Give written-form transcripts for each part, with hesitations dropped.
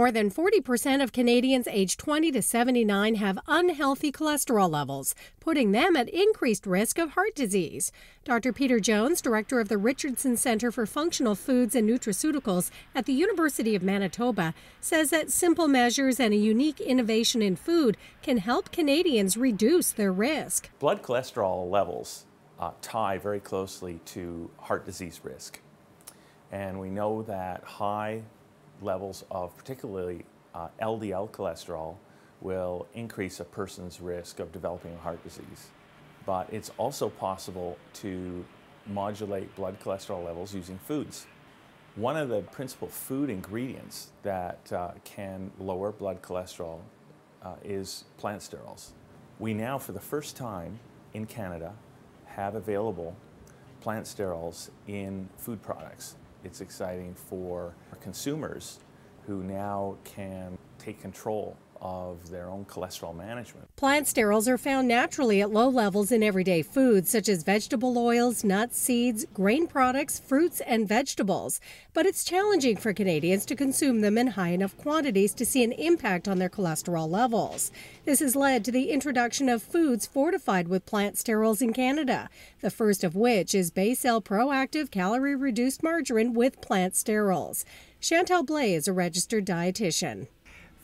More than 40% of Canadians aged 20 to 79 have unhealthy cholesterol levels, putting them at increased risk of heart disease. Dr. Peter Jones, director of the Richardson Center for Functional Foods and Nutraceuticals at the University of Manitoba, says that simple measures and a unique innovation in food can help Canadians reduce their risk. Blood cholesterol levels tie very closely to heart disease risk. And we know that high levels of particularly LDL cholesterol will increase a person's risk of developing heart disease. But it's also possible to modulate blood cholesterol levels using foods. One of the principal food ingredients that can lower blood cholesterol is plant sterols. We now, for the first time in Canada, have available plant sterols in food products. It's exciting for consumers who now can take control of their own cholesterol management. Plant sterols are found naturally at low levels in everyday foods such as vegetable oils, nuts, seeds, grain products, fruits and vegetables. But it's challenging for Canadians to consume them in high enough quantities to see an impact on their cholesterol levels. This has led to the introduction of foods fortified with plant sterols in Canada, the first of which is Becel Proactiv calorie-reduced margarine with plant sterols. Chantal Blais is a registered dietitian.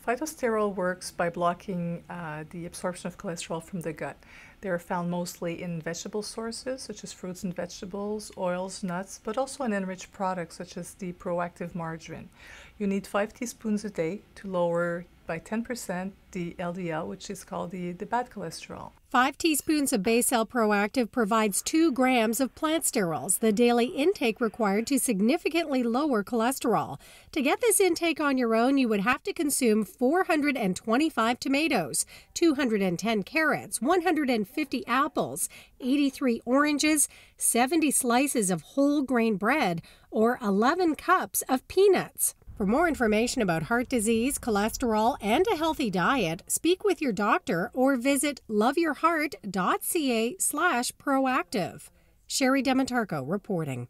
Phytosterol works by blocking the absorption of cholesterol from the gut. They are found mostly in vegetable sources, such as fruits and vegetables, oils, nuts, but also in enriched products, such as the proactive margarine. You need 5 teaspoons a day to lower by 10% the LDL, which is called the bad cholesterol. 5 teaspoons of Becel Proactiv provides 2 grams of plant sterols, the daily intake required to significantly lower cholesterol. To get this intake on your own, you would have to consume 425 tomatoes, 210 carrots, 150 apples, 83 oranges, 70 slices of whole grain bread, or 11 cups of peanuts. For more information about heart disease, cholesterol, and a healthy diet, speak with your doctor or visit loveyourheart.ca/proactiv. Sherry Demetarco reporting.